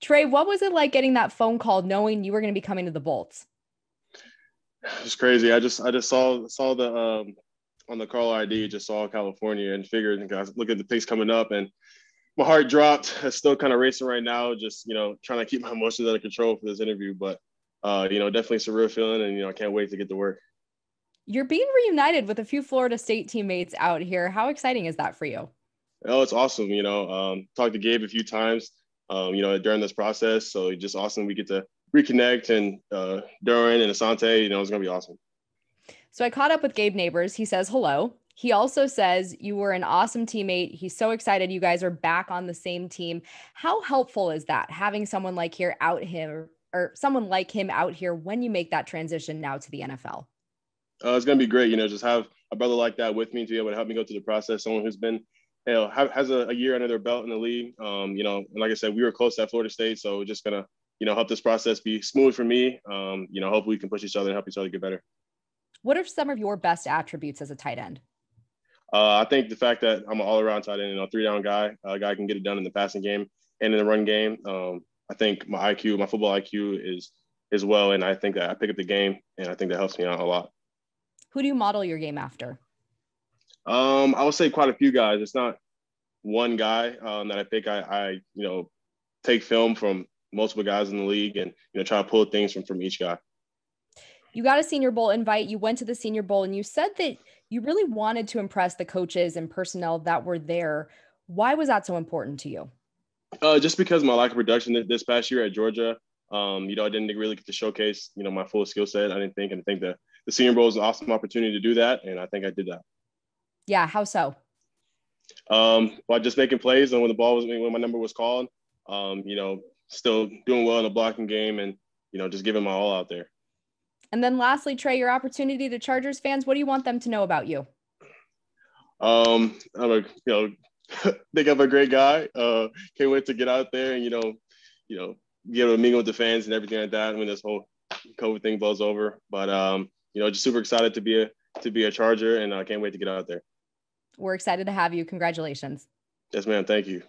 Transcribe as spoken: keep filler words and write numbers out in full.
Trey, what was it like getting that phone call knowing you were going to be coming to the Bolts? It was crazy. I just I just saw saw the um, on the caller I D, just saw California and figured, and guys, look at the picks coming up, and my heart dropped. It's still kind of racing right now, just, you know, trying to keep my emotions under control for this interview. But, uh, you know, definitely it's a real feeling, and, you know, I can't wait to get to work. You're being reunited with a few Florida State teammates out here. How exciting is that for you? Oh, it's awesome. You know, um, talked to Gabe a few times, um, you know, during this process. So it's just awesome. We get to reconnect, and uh, Derwin and Asante, you know, it's going to be awesome. So I caught up with Gabe Nabers. He says, hello. He also says you were an awesome teammate. He's so excited you guys are back on the same team. How helpful is that, having someone like here out here, or someone like him out here when you make that transition now to the N F L? Uh, it's going to be great, you know, just have a brother like that with me to be able to help me go through the process. Someone who's been, you know, have, has a, a year under their belt in the league. Um, you know, and like I said, we were close at Florida State, so just going to, you know, help this process be smooth for me. Um, you know, hopefully we can push each other and help each other get better. What are some of your best attributes as a tight end? Uh, I think the fact that I'm an all-around tight end, you know, three-down guy, a guy who can get it done in the passing game and in the run game. Um, I think my I Q, my football I Q is as well, and I think that I pick up the game, and I think that helps me out a lot. Who do you model your game after? Um, I would say quite a few guys. It's not one guy um, that I pick. I, I, you know, take film from multiple guys in the league, and, you know, try to pull things from from each guy. You got a Senior Bowl invite. You went to the Senior Bowl, and you said that you really wanted to impress the coaches and personnel that were there. Why was that so important to you? Uh, just because my lack of production this past year at Georgia, um, you know, I didn't really get to showcase, you know, my full skill set. I didn't think, and I think that the Senior Bowl is an awesome opportunity to do that, and I think I did that. Yeah, how so? Um, by just making plays, and when the ball was, when my number was called, um, you know, still doing well in the blocking game, and, you know, just giving my all out there. And then lastly, Trey, your opportunity to Chargers fans, what do you want them to know about you? Um, I'm a, you know, think I'm a great guy. Uh, can't wait to get out there and, you know, you know, be able to mingle with the fans and everything like that when this whole COVID thing blows over. But, um, you know, just super excited to be a, to be a Charger, and I can't wait to get out there. We're excited to have you. Congratulations. Yes, ma'am. Thank you.